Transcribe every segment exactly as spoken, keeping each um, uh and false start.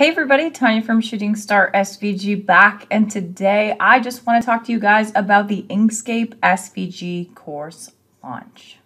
Hey everybody, Tanya from Shooting Star S V G back, and today I just want to talk to you guys about the Inkscape S V G course launch.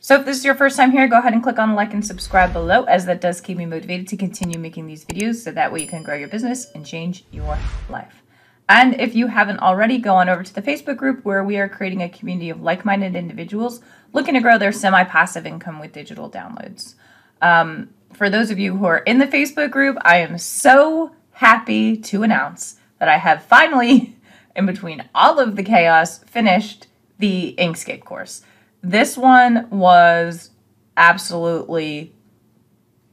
So if this is your first time here, go ahead and click on like and subscribe below, as that does keep me motivated to continue making these videos so that way you can grow your business and change your life. And if you haven't already, go on over to the Facebook group where we are creating a community of like-minded individuals looking to grow their semi-passive income with digital downloads. Um, for those of you who are in the Facebook group, I am so happy to announce that I have finally, in between all of the chaos, finished the Inkscape course. This one was absolutely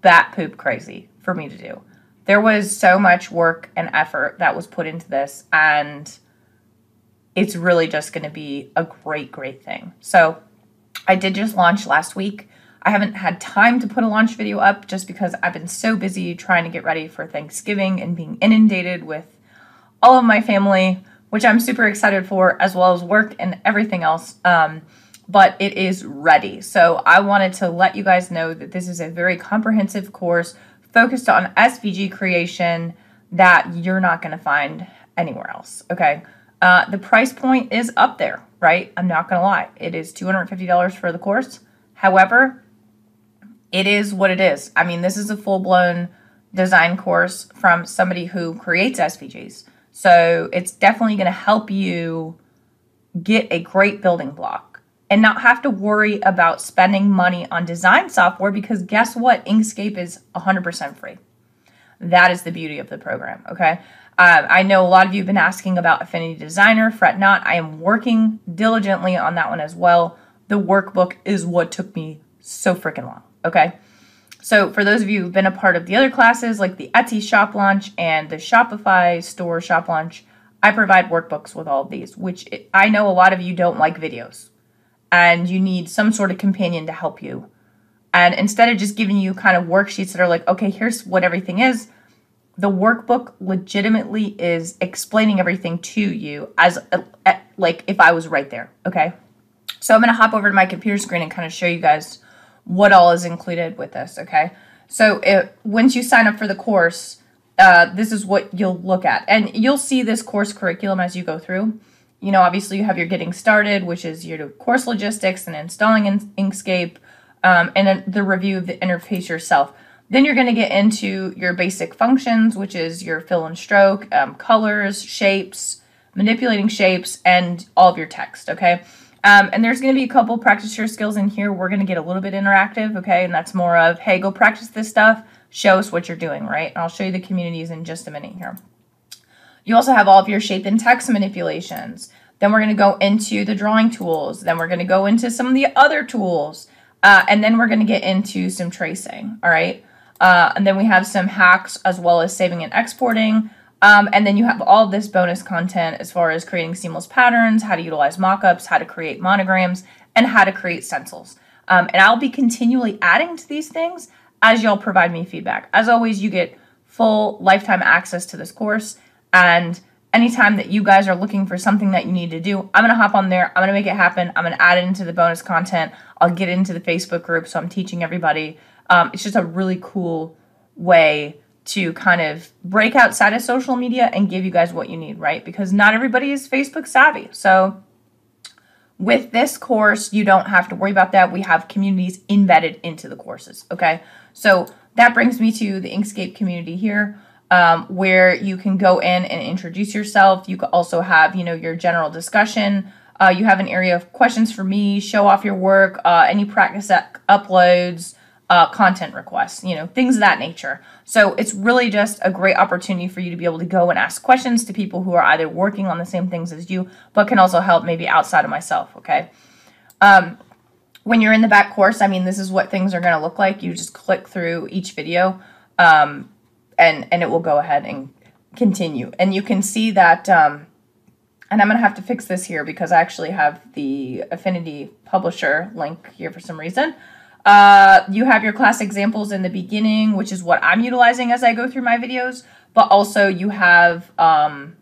bat poop crazy for me to do. There was so much work and effort that was put into this, and it's really just going to be a great, great thing. So I did just launch last week. I haven't had time to put a launch video up just because I've been so busy trying to get ready for Thanksgiving and being inundated with all of my family, which I'm super excited for, as well as work and everything else. Um, but it is ready. So I wanted to let you guys know that this is a very comprehensive course focused on S V G creation that you're not going to find anywhere else, okay? Uh, the price point is up there, right? I'm not going to lie. It is two hundred fifty dollars for the course. However, it is what it is. I mean, this is a full-blown design course from somebody who creates S V Gs. So it's definitely going to help you get a great building block and not have to worry about spending money on design software, because guess what? Inkscape is one hundred percent free. That is the beauty of the program, okay? Uh, I know a lot of you have been asking about Affinity Designer. Fret not, I am working diligently on that one as well. The workbook is what took me so freaking long, okay? So for those of you who've been a part of the other classes, like the Etsy shop launch and the Shopify store shop launch, I provide workbooks with all of these, which it, I know a lot of you don't like videos, and you need some sort of companion to help you. And instead of just giving you kind of worksheets that are like, okay, here's what everything is, the workbook legitimately is explaining everything to you as a, a, like if I was right there, okay? So I'm gonna hop over to my computer screen and kind of show you guys what all is included with this, okay? So it, once you sign up for the course, uh, this is what you'll look at. And you'll see this course curriculum as you go through. You know, obviously you have your getting started, which is your course logistics and installing in Inkscape, um, and then the review of the interface yourself. Then you're going to get into your basic functions, which is your fill and stroke, um, colors, shapes, manipulating shapes, and all of your text, okay? Um, and there's going to be a couple practice your skills in here. We're going to get a little bit interactive, okay? And that's more of, hey, go practice this stuff. Show us what you're doing, right? And I'll show you the communities in just a minute here. You also have all of your shape and text manipulations. Then we're going to go into the drawing tools. Then we're going to go into some of the other tools. Uh, and then we're going to get into some tracing, all right? Uh, and then we have some hacks as well as saving and exporting. Um, and then you have all this bonus content as far as creating seamless patterns, how to utilize mockups, how to create monograms, and how to create stencils. Um, and I'll be continually adding to these things as y'all provide me feedback. As always, you get full lifetime access to this course. And anytime that you guys are looking for something that you need to do, I'm going to hop on there. I'm going to make it happen. I'm going to add it into the bonus content. I'll get into the Facebook group, so I'm teaching everybody. Um, it's just a really cool way to kind of break outside of social media and give you guys what you need, right? Because not everybody is Facebook savvy. So with this course, you don't have to worry about that. We have communities embedded into the courses, okay? So that brings me to the Inkscape community here. Um, where you can go in and introduce yourself. You could also have, you know, your general discussion. Uh, you have an area of questions for me, show off your work, uh, any practice uploads, uh, content requests, you know, things of that nature. So it's really just a great opportunity for you to be able to go and ask questions to people who are either working on the same things as you, but can also help maybe outside of myself, okay? Um, when you're in the back course, I mean, this is what things are going to look like. You just click through each video. Um, And, and it will go ahead and continue. And you can see that, um, and I'm going to have to fix this here because I actually have the Affinity Publisher link here for some reason. Uh, you have your class examples in the beginning, which is what I'm utilizing as I go through my videos. But also you have um,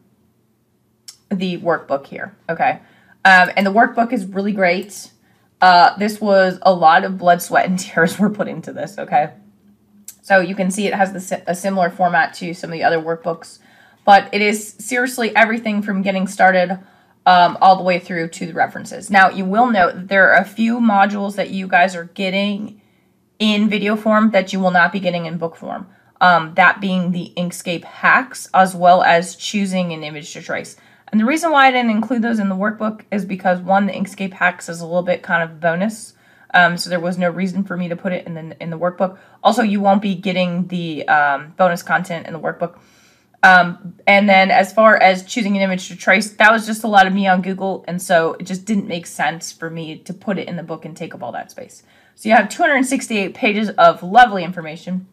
the workbook here, okay? Um, and the workbook is really great. Uh, this was a lot of blood, sweat, and tears were put into this, okay? So you can see it has the, a similar format to some of the other workbooks. But it is seriously everything from getting started um, all the way through to the references. Now, you will note that there are a few modules that you guys are getting in video form that you will not be getting in book form. Um, that being the Inkscape hacks, as well as choosing an image to trace. And the reason why I didn't include those in the workbook is because, one, the Inkscape hacks is a little bit kind of bonus, um, so there was no reason for me to put it in the, in the workbook. Also, you won't be getting the um, bonus content in the workbook. Um, and then as far as choosing an image to trace, that was just a lot of me on Google, and so it just didn't make sense for me to put it in the book and take up all that space. So you have two hundred sixty-eight pages of lovely information.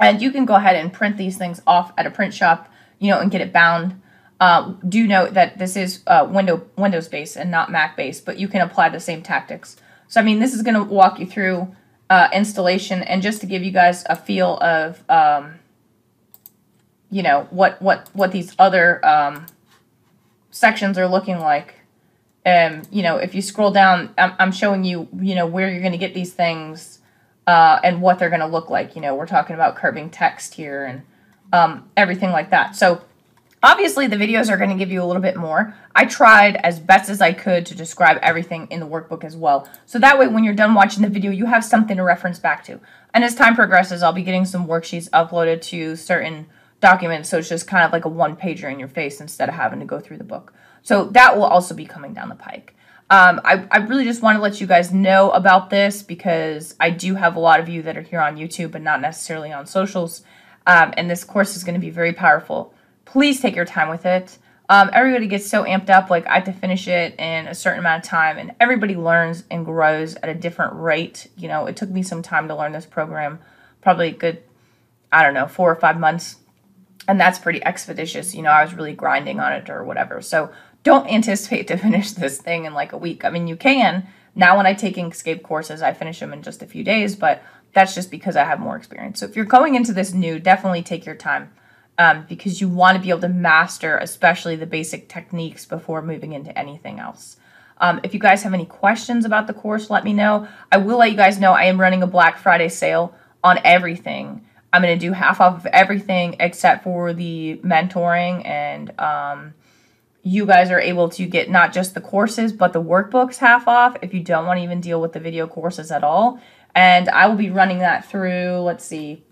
And you can go ahead and print these things off at a print shop, you know, and get it bound. Uh, do note that this is uh, window, Windows-based and not Mac-based, but you can apply the same tactics. So, I mean, this is going to walk you through uh, installation, and just to give you guys a feel of, um, you know, what, what, what these other um, sections are looking like. Um, you know, if you scroll down, I'm, I'm showing you, you know, where you're going to get these things. Uh, and what they're going to look like. You know, we're talking about curving text here and um, everything like that. So obviously the videos are going to give you a little bit more. I tried as best as I could to describe everything in the workbook as well. So that way when you're done watching the video, you have something to reference back to. And as time progresses, I'll be getting some worksheets uploaded to certain documents. So it's just kind of like a one-pager in your face instead of having to go through the book. So that will also be coming down the pike. Um, I, I really just want to let you guys know about this because I do have a lot of you that are here on YouTube but not necessarily on socials, um, and this course is going to be very powerful. Please take your time with it. Um, everybody gets so amped up, like I have to finish it in a certain amount of time, and everybody learns and grows at a different rate. You know, it took me some time to learn this program, probably a good, I don't know, four or five months, and that's pretty expeditious. You know, I was really grinding on it or whatever. So don't anticipate to finish this thing in like a week. I mean, you can. Now when I take Inkscape courses, I finish them in just a few days, but that's just because I have more experience. So if you're going into this new, definitely take your time um, because you want to be able to master especially the basic techniques before moving into anything else. Um, if you guys have any questions about the course, let me know. I will let you guys know I am running a Black Friday sale on everything. I'm going to do half off of everything except for the mentoring, and um, you guys are able to get not just the courses, but the workbooks half off if you don't want to even deal with the video courses at all. And I will be running that through, let's see,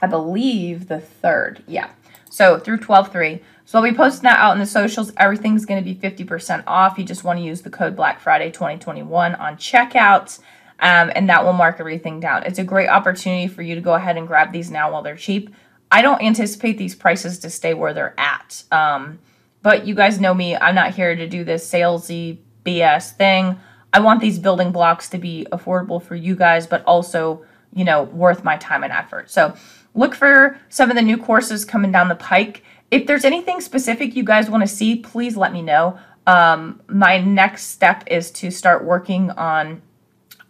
I believe the third. Yeah, so through twelve three. So I'll be posting that out in the socials. Everything's going to be fifty percent off. You just want to use the code Black Friday twenty twenty-one on checkout, um, and that will mark everything down. It's a great opportunity for you to go ahead and grab these now while they're cheap. I don't anticipate these prices to stay where they're at. Um... But you guys know me, I'm not here to do this salesy B S thing. I want these building blocks to be affordable for you guys, but also, you know, worth my time and effort. So look for some of the new courses coming down the pike. If there's anything specific you guys want to see, please let me know. Um, my next step is to start working on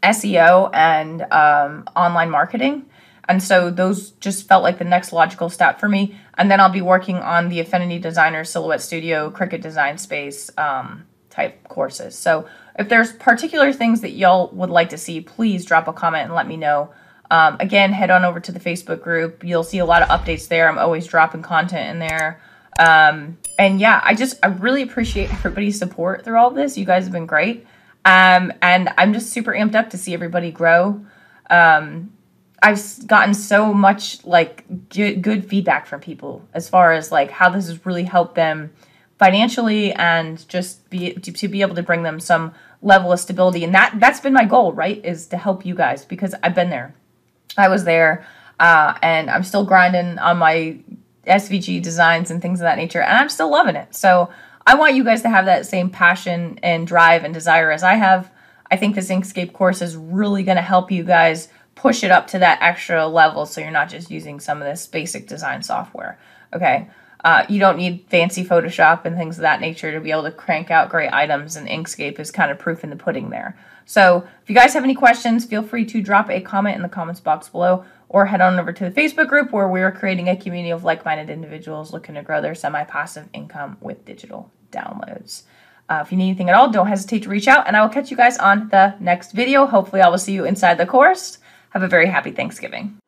S E O and um, online marketing. And so those just felt like the next logical step for me. And then I'll be working on the Affinity Designer, Silhouette Studio, Cricut Design Space um, type courses. So if there's particular things that y'all would like to see, please drop a comment and let me know. Um, again, head on over to the Facebook group. You'll see a lot of updates there. I'm always dropping content in there. Um, and yeah, I just, I really appreciate everybody's support through all this. You guys have been great. Um, and I'm just super amped up to see everybody grow. Um, I've gotten so much like good, good feedback from people as far as like how this has really helped them financially and just be to, to be able to bring them some level of stability. And that that's been my goal, right, is to help you guys because I've been there. I was there uh, and I'm still grinding on my S V G designs and things of that nature. And I'm still loving it. So I want you guys to have that same passion and drive and desire as I have. I think this Inkscape course is really going to help you guys push it up to that extra level so you're not just using some of this basic design software, okay? Uh, you don't need fancy Photoshop and things of that nature to be able to crank out great items, and Inkscape is kind of proof in the pudding there. So if you guys have any questions, feel free to drop a comment in the comments box below or head on over to the Facebook group where we're creating a community of like-minded individuals looking to grow their semi-passive income with digital downloads. Uh, if you need anything at all, don't hesitate to reach out, and I will catch you guys on the next video. Hopefully I will see you inside the course. Have a very happy Thanksgiving.